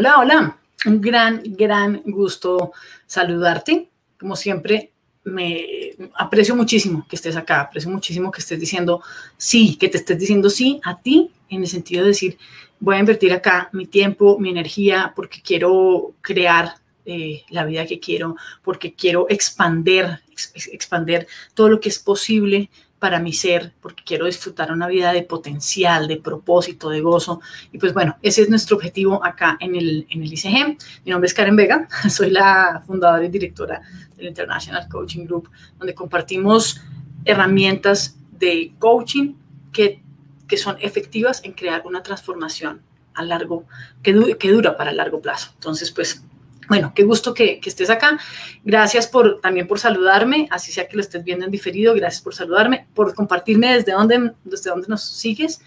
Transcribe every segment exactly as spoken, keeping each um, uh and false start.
Hola, hola. Un gran, gran gusto saludarte. Como siempre, me aprecio muchísimo que estés acá. Aprecio muchísimo que estés diciendo sí, que te estés diciendo sí a ti, en el sentido de decir, voy a invertir acá mi tiempo, mi energía, porque quiero crear eh, la vida que quiero, porque quiero expander, ex expander todo lo que es posible para mi ser, porque quiero disfrutar una vida de potencial, de propósito, de gozo. Y pues bueno, ese es nuestro objetivo acá en el, en el I C G. Mi nombre es Karen Vega, soy la fundadora y directora del International Coaching Group, donde compartimos herramientas de coaching que, que son efectivas en crear una transformación a largo, que, du que dura para largo plazo. Entonces, pues, bueno, qué gusto que, que estés acá. Gracias por, también por saludarme, así sea que lo estés viendo en diferido. Gracias por saludarme, por compartirme desde dónde, desde dónde nos sigues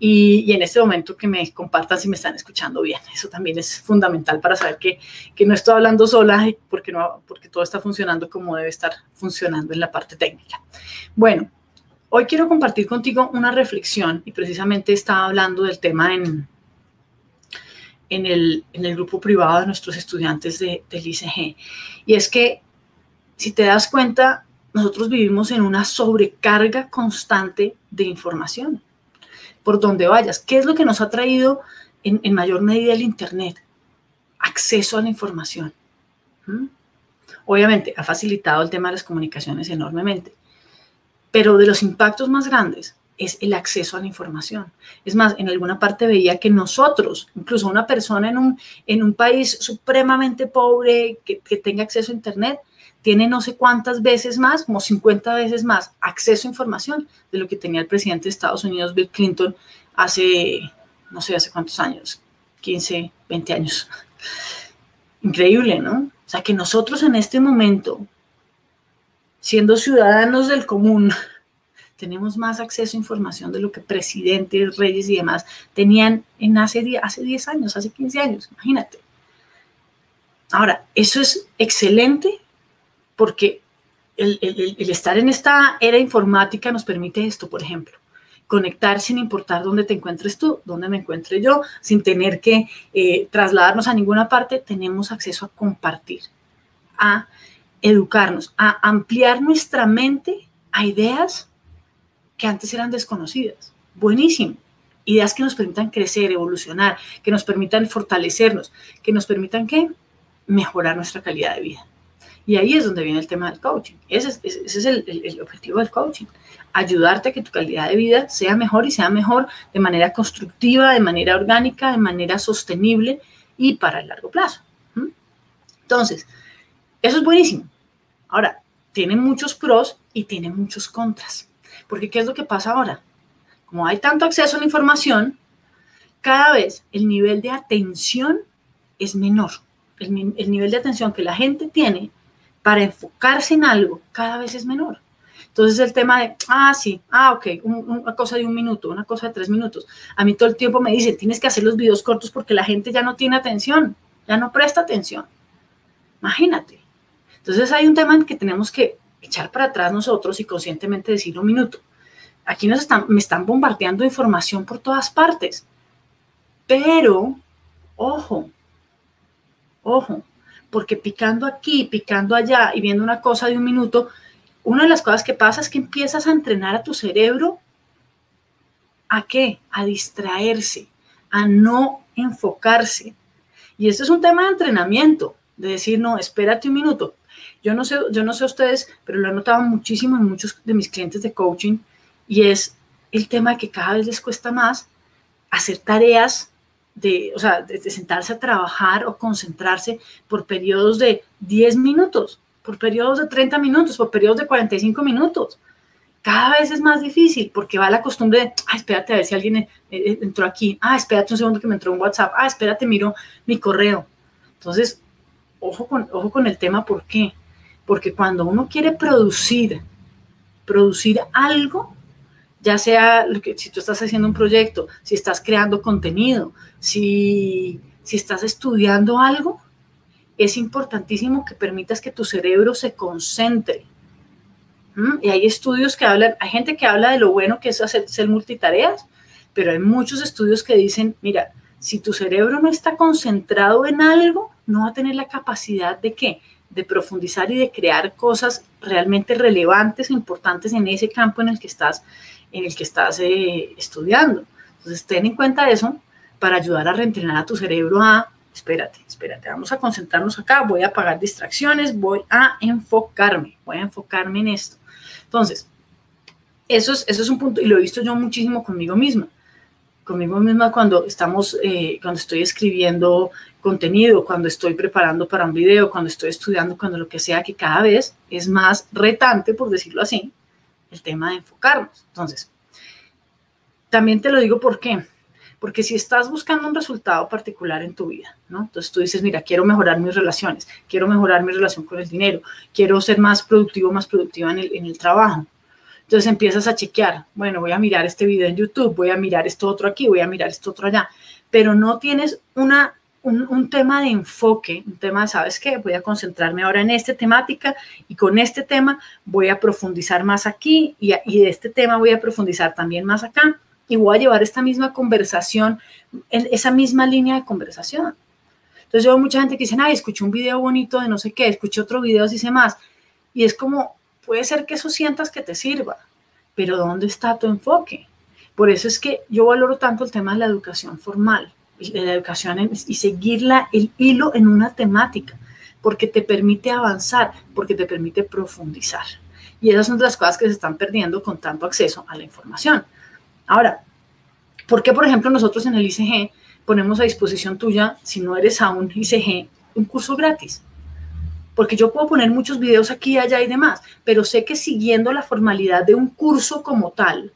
y, y en este momento que me compartan si me están escuchando bien. Eso también es fundamental para saber que, que no estoy hablando sola porque, no, porque todo está funcionando como debe estar funcionando en la parte técnica. Bueno, hoy quiero compartir contigo una reflexión y precisamente estaba hablando del tema en... En el, en el grupo privado de nuestros estudiantes de, del I C G. Y es que, si te das cuenta, nosotros vivimos en una sobrecarga constante de información. Por donde vayas, ¿qué es lo que nos ha traído en, en mayor medida el Internet? Acceso a la información. ¿Mm? Obviamente, ha facilitado el tema de las comunicaciones enormemente. Pero de los impactos más grandes es el acceso a la información. Es más, en alguna parte veía que nosotros, incluso una persona en un, en un país supremamente pobre que, que tenga acceso a Internet, tiene no sé cuántas veces más, como cincuenta veces más, acceso a información de lo que tenía el presidente de Estados Unidos, Bill Clinton, hace, no sé, hace cuántos años, quince, veinte años. Increíble, ¿no? O sea, que nosotros en este momento, siendo ciudadanos del común, tenemos más acceso a información de lo que presidentes, reyes y demás tenían en hace, hace diez años, hace quince años, imagínate. Ahora, eso es excelente porque el, el, el estar en esta era informática nos permite esto, por ejemplo, conectar sin importar dónde te encuentres tú, dónde me encuentre yo, sin tener que eh, trasladarnos a ninguna parte. Tenemos acceso a compartir, a educarnos, a ampliar nuestra mente a ideas que antes eran desconocidas. Buenísimo. Ideas que nos permitan crecer, evolucionar, que nos permitan fortalecernos, que nos permitan, ¿qué? Mejorar nuestra calidad de vida. Y ahí es donde viene el tema del coaching. Ese es, ese es el, el, el objetivo del coaching. Ayudarte a que tu calidad de vida sea mejor y sea mejor de manera constructiva, de manera orgánica, de manera sostenible y para el largo plazo. ¿Mm? Entonces, eso es buenísimo. Ahora, tiene muchos pros y tiene muchos contras. Porque ¿qué es lo que pasa ahora? Como hay tanto acceso a la información, cada vez el nivel de atención es menor. El, el nivel de atención que la gente tiene para enfocarse en algo cada vez es menor. Entonces el tema de, ah, sí, ah, ok, un, una cosa de un minuto, una cosa de tres minutos. A mí todo el tiempo me dicen, tienes que hacer los videos cortos porque la gente ya no tiene atención, ya no presta atención. Imagínate. Entonces hay un tema en que tenemos que echar para atrás nosotros y conscientemente decir un minuto. Aquí nos están, me están bombardeando información por todas partes. Pero, ojo, ojo, porque picando aquí, picando allá y viendo una cosa de un minuto, una de las cosas que pasa es que empiezas a entrenar a tu cerebro ¿a qué? A distraerse, a no enfocarse. Y esto es un tema de entrenamiento, de decir, no, espérate un minuto. Yo no sé, yo no sé ustedes, pero lo he notado muchísimo en muchos de mis clientes de coaching y es el tema de que cada vez les cuesta más hacer tareas, de, o sea, de, de sentarse a trabajar o concentrarse por periodos de diez minutos, por periodos de treinta minutos, por periodos de cuarenta y cinco minutos. Cada vez es más difícil porque va la costumbre de, ah, espérate a ver si alguien entró aquí, ah, espérate un segundo que me entró un WhatsApp, ah, espérate, miro mi correo. Entonces, ojo con, ojo con el tema, ¿por qué? Porque cuando uno quiere producir, producir algo, ya sea lo que, si tú estás haciendo un proyecto, si estás creando contenido, si, si estás estudiando algo, es importantísimo que permitas que tu cerebro se concentre. ¿Mm? Y hay estudios que hablan, hay gente que habla de lo bueno que es hacer, hacer multitareas, pero hay muchos estudios que dicen, mira, Si tu cerebro no está concentrado en algo, no va a tener la capacidad de ¿qué? De profundizar y de crear cosas realmente relevantes e importantes en ese campo en el que estás, en el que estás eh, estudiando. Entonces, ten en cuenta eso para ayudar a reentrenar a tu cerebro a, espérate, espérate, vamos a concentrarnos acá, voy a apagar distracciones, voy a enfocarme, voy a enfocarme en esto. Entonces, eso es, eso es un punto, y lo he visto yo muchísimo conmigo misma. Conmigo misma cuando estamos, eh, cuando estoy escribiendo contenido, cuando estoy preparando para un video, cuando estoy estudiando, cuando lo que sea, que cada vez es más retante, por decirlo así, el tema de enfocarnos. Entonces, también te lo digo por qué. Porque si estás buscando un resultado particular en tu vida, ¿no? Entonces tú dices, mira, quiero mejorar mis relaciones, quiero mejorar mi relación con el dinero, quiero ser más productivo, más productiva en el, en el trabajo. Entonces empiezas a chequear, bueno, voy a mirar este video en YouTube, voy a mirar esto otro aquí, voy a mirar esto otro allá, pero no tienes una, un, un tema de enfoque, un tema de, ¿sabes qué? Voy a concentrarme ahora en esta temática y con este tema voy a profundizar más aquí y, y de este tema voy a profundizar también más acá y voy a llevar esta misma conversación, esa misma línea de conversación. Entonces yo veo mucha gente que dice, ay, escuché un video bonito de no sé qué, escuché otro video, así sé más, y es como... Puede ser que eso sientas que te sirva, pero ¿dónde está tu enfoque? Por eso es que yo valoro tanto el tema de la educación formal, de la educación en, y seguir la, el hilo en una temática, porque te permite avanzar, porque te permite profundizar. Y esas son las cosas que se están perdiendo con tanto acceso a la información. Ahora, ¿por qué, por ejemplo, nosotros en el I C G ponemos a disposición tuya, si no eres aún I C G, un curso gratis? Porque yo puedo poner muchos videos aquí, allá y demás, pero sé que siguiendo la formalidad de un curso como tal,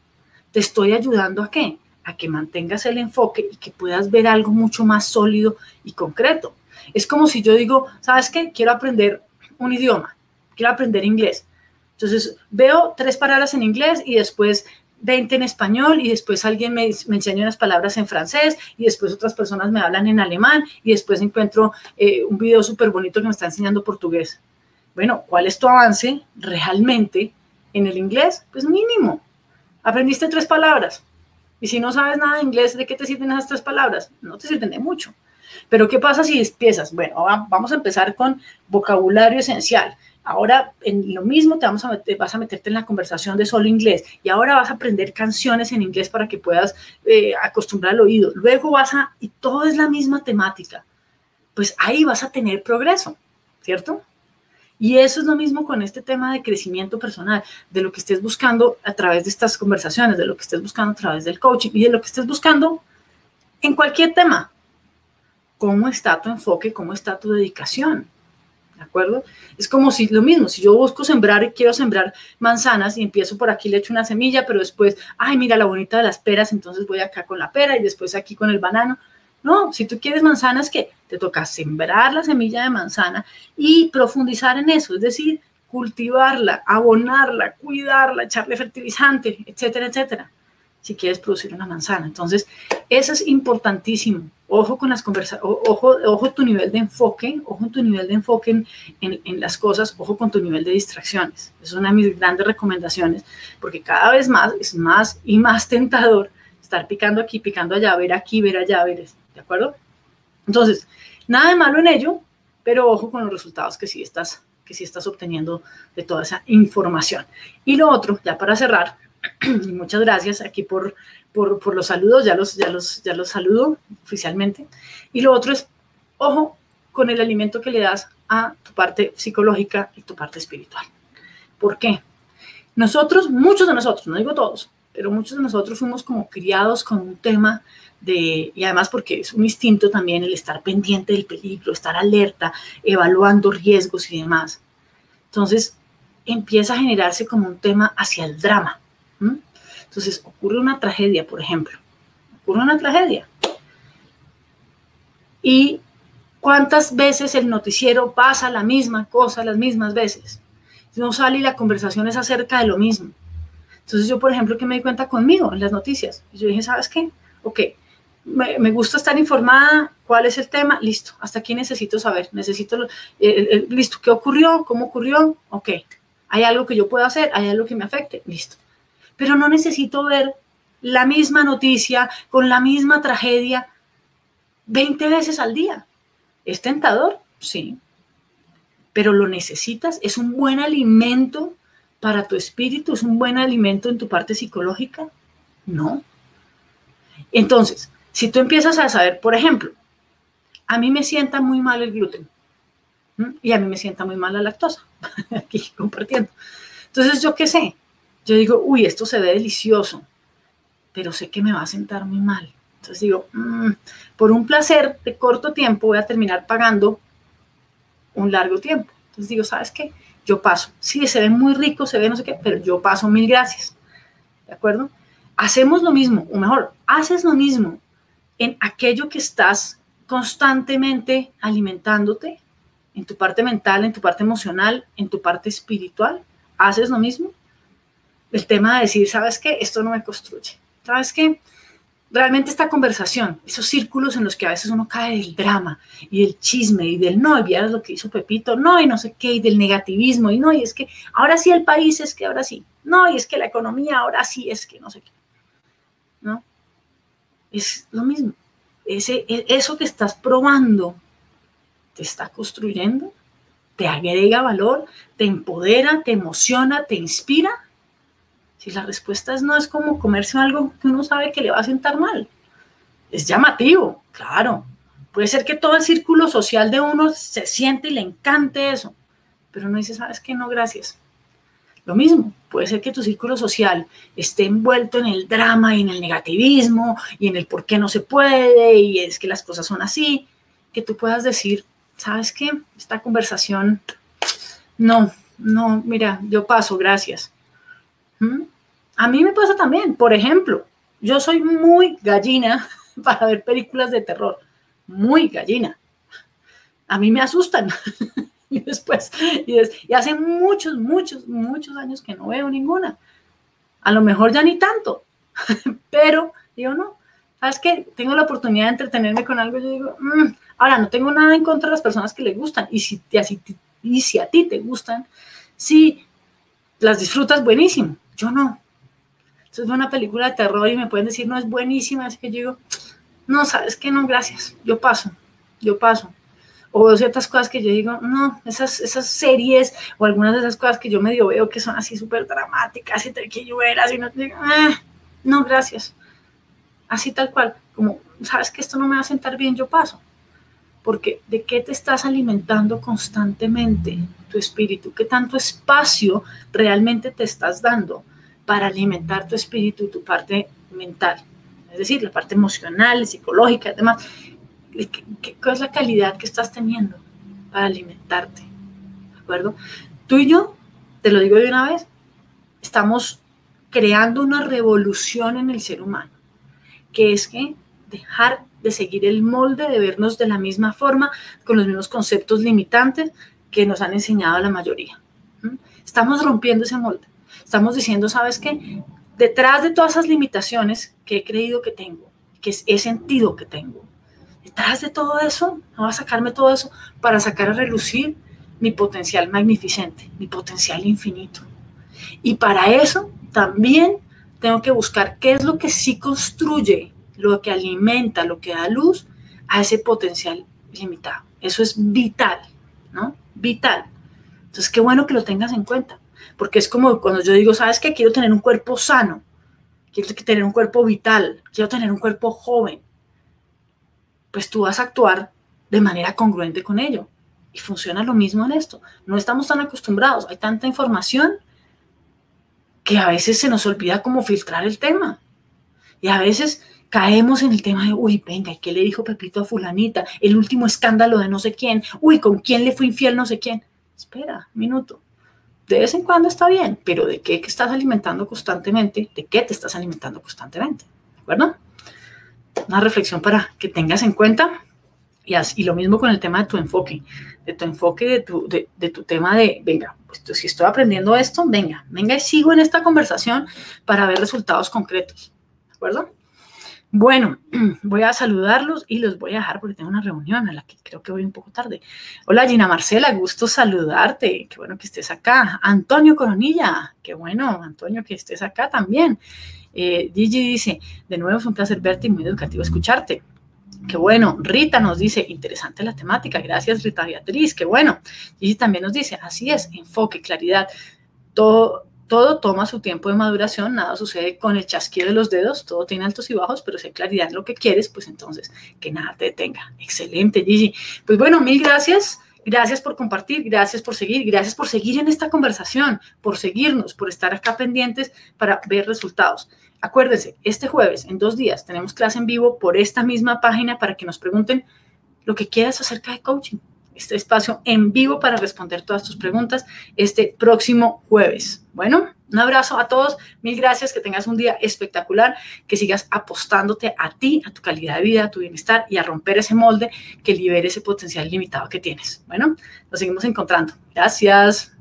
te estoy ayudando ¿a qué? A que mantengas el enfoque y que puedas ver algo mucho más sólido y concreto. Es como si yo digo, ¿sabes qué? Quiero aprender un idioma, quiero aprender inglés. Entonces veo tres palabras en inglés y después veinte en español y después alguien me, me enseña unas palabras en francés y después otras personas me hablan en alemán y después encuentro eh, un video súper bonito que me está enseñando portugués. Bueno, ¿cuál es tu avance realmente en el inglés? Pues mínimo. Aprendiste tres palabras y si no sabes nada de inglés, ¿de qué te sirven esas tres palabras? No te sirven de mucho. Pero ¿qué pasa si empiezas? Bueno, vamos a empezar con vocabulario esencial. Ahora en lo mismo te vamos a meter, vas a meterte en la conversación de solo inglés y ahora vas a aprender canciones en inglés para que puedas eh, acostumbrar el oído. Luego vas a, y todo es la misma temática, pues ahí vas a tener progreso, ¿cierto? Y eso es lo mismo con este tema de crecimiento personal, de lo que estés buscando a través de estas conversaciones, de lo que estés buscando a través del coaching y de lo que estés buscando en cualquier tema. ¿Cómo está tu enfoque? ¿Cómo está tu dedicación? ¿De acuerdo? Es como si lo mismo, si yo busco sembrar y quiero sembrar manzanas y empiezo por aquí, le echo una semilla, pero después, ay, mira la bonita de las peras, entonces voy acá con la pera y después aquí con el banano. No, si tú quieres manzanas, ¿qué? Te toca sembrar la semilla de manzana y profundizar en eso, es decir, cultivarla, abonarla, cuidarla, echarle fertilizante, etcétera, etcétera, si quieres producir una manzana. Entonces, eso es importantísimo. Ojo con las conversaciones, ojo, ojo tu nivel de enfoque, ojo tu nivel de enfoque en, en, en las cosas, ojo con tu nivel de distracciones. Es una de mis grandes recomendaciones, porque cada vez más es más y más tentador estar picando aquí, picando allá, ver aquí, ver allá, ver, ¿de acuerdo? Entonces, nada de malo en ello, pero ojo con los resultados que sí estás, que sí estás obteniendo de toda esa información. Y lo otro, ya para cerrar, muchas gracias aquí por, por, por los saludos, ya los, ya, los, ya los saludo oficialmente. Y lo otro es, ojo con el alimento que le das a tu parte psicológica y tu parte espiritual. ¿Por qué? Nosotros, muchos de nosotros, no digo todos, pero muchos de nosotros fuimos como criados con un tema de, y además porque es un instinto también el estar pendiente del peligro, estar alerta, evaluando riesgos y demás. Entonces empieza a generarse como un tema hacia el drama. Entonces ocurre una tragedia, por ejemplo, ocurre una tragedia y cuántas veces el noticiero pasa la misma cosa las mismas veces, no sale y la conversación es acerca de lo mismo. Entonces yo, por ejemplo, que me di cuenta conmigo en las noticias, yo dije, ¿sabes qué? Ok, me, me gusta estar informada, ¿cuál es el tema? Listo, hasta aquí necesito saber, necesito, eh, eh, listo, ¿qué ocurrió? ¿Cómo ocurrió? Ok, ¿hay algo que yo pueda hacer? ¿Hay algo que me afecte? Listo. Pero no necesito ver la misma noticia, con la misma tragedia, veinte veces al día. ¿Es tentador? Sí. Pero lo necesitas, es un buen alimento para tu espíritu, es un buen alimento en tu parte psicológica. No. Entonces, si tú empiezas a saber, por ejemplo, a mí me sienta muy mal el gluten y a mí me sienta muy mal la lactosa, aquí compartiendo. Entonces, ¿yo qué sé? Yo digo, uy, esto se ve delicioso, pero sé que me va a sentar muy mal. Entonces digo, mmm, por un placer de corto tiempo voy a terminar pagando un largo tiempo. Entonces digo, ¿sabes qué? Yo paso. Sí, se ve muy rico, se ve no sé qué, pero yo paso, mil gracias. ¿De acuerdo? Hacemos lo mismo, o mejor, haces lo mismo en aquello que estás constantemente alimentándote, en tu parte mental, en tu parte emocional, en tu parte espiritual. Haces lo mismo. El tema de decir, ¿sabes qué? Esto no me construye. ¿Sabes qué? Realmente esta conversación, esos círculos en los que a veces uno cae del drama y del chisme y del no, y vieras lo que hizo Pepito, no, y no sé qué, y del negativismo, y no, y es que ahora sí el país, es que ahora sí, no, y es que la economía, ahora sí, es que no sé qué. ¿No? Es lo mismo. Ese, eso que estás probando te está construyendo, te agrega valor, te empodera, te emociona, te inspira. Si la respuesta es no, es como comerse algo que uno sabe que le va a sentar mal. Es llamativo, claro. Puede ser que todo el círculo social de uno se siente y le encante eso, pero uno dice, ¿sabes qué? No, gracias. Lo mismo, puede ser que tu círculo social esté envuelto en el drama y en el negativismo y en el por qué no se puede y es que las cosas son así, que tú puedas decir, ¿sabes qué? Esta conversación, no, no, mira, yo paso, gracias. ¿Mm? A mí me pasa también, por ejemplo, yo soy muy gallina para ver películas de terror, muy gallina. A mí me asustan y después, y, des, y hace muchos, muchos, muchos años que no veo ninguna. A lo mejor ya ni tanto, pero yo no. ¿Sabes qué? Tengo la oportunidad de entretenerme con algo, yo digo, mm. Ahora no tengo nada en contra de las personas que les gustan y si, y así, y si a ti te gustan, si las disfrutas, buenísimo. Yo no. Entonces veo una película de terror y me pueden decir, no, es buenísima, así que yo digo, no, ¿sabes qué? No, gracias, yo paso, yo paso. O veo ciertas cosas que yo digo, no, esas, esas series o algunas de esas cosas que yo medio veo que son así súper dramáticas y triquillueras y no te digo, ah, no, gracias. Así tal cual, como, ¿sabes que esto no me va a sentar bien? Yo paso. Porque ¿de qué te estás alimentando constantemente tu espíritu? ¿Qué tanto espacio realmente te estás dando para alimentar tu espíritu y tu parte mental? Es decir, la parte emocional, psicológica, demás. ¿Cuál es la calidad que estás teniendo para alimentarte? ¿De acuerdo? Tú y yo, te lo digo de una vez, estamos creando una revolución en el ser humano, que es que dejar de seguir el molde, de vernos de la misma forma, con los mismos conceptos limitantes que nos han enseñado la mayoría. Estamos rompiendo ese molde. Estamos diciendo, ¿sabes qué? Detrás de todas esas limitaciones que he creído que tengo, que he sentido que tengo, detrás de todo eso, no va a sacarme todo eso para sacar a relucir mi potencial magnificente, mi potencial infinito. Y para eso también tengo que buscar qué es lo que sí construye, lo que alimenta, lo que da luz a ese potencial limitado. Eso es vital, ¿no? Vital. Entonces, qué bueno que lo tengas en cuenta, porque es como cuando yo digo, ¿sabes qué? Quiero tener un cuerpo sano, quiero tener un cuerpo vital, quiero tener un cuerpo joven. Pues tú vas a actuar de manera congruente con ello. Y funciona lo mismo en esto. No estamos tan acostumbrados, hay tanta información que a veces se nos olvida cómo filtrar el tema. Y a veces caemos en el tema de, uy, venga, ¿y qué le dijo Pepito a fulanita? El último escándalo de no sé quién. Uy, ¿con quién le fue infiel no sé quién? Espera, un minuto. De vez en cuando está bien, pero ¿de qué estás alimentando constantemente? ¿De qué te estás alimentando constantemente? ¿De acuerdo? Una reflexión para que tengas en cuenta. Y, así, y lo mismo con el tema de tu enfoque. De tu enfoque, de tu, de, de tu tema de, venga, pues, si estoy aprendiendo esto, venga, venga y sigo en esta conversación para ver resultados concretos. ¿De acuerdo? Bueno, voy a saludarlos y los voy a dejar porque tengo una reunión a la que creo que voy un poco tarde. Hola Gina Marcela, gusto saludarte, qué bueno que estés acá. Antonio Coronilla, qué bueno, Antonio, que estés acá también. Eh, Gigi dice, de nuevo es un placer verte y muy educativo escucharte. Qué bueno. Rita nos dice, interesante la temática. Gracias, Rita Beatriz. Qué bueno. Y también nos dice, así es, enfoque, claridad. Todo, todo toma su tiempo de maduración. Nada sucede con el chasquido de los dedos. Todo tiene altos y bajos, pero si hay claridad en lo que quieres, pues entonces que nada te detenga. Excelente, Gigi. Pues bueno, mil gracias. Gracias por compartir, gracias por seguir, gracias por seguir en esta conversación, por seguirnos, por estar acá pendientes para ver resultados. Acuérdense, este jueves, en dos días, tenemos clase en vivo por esta misma página para que nos pregunten lo que quieras acerca de coaching. Este espacio en vivo para responder todas tus preguntas este próximo jueves. Bueno, un abrazo a todos. Mil gracias. Que tengas un día espectacular. Que sigas apostándote a ti, a tu calidad de vida, a tu bienestar y a romper ese molde que libere ese potencial limitado que tienes. Bueno, nos seguimos encontrando. Gracias.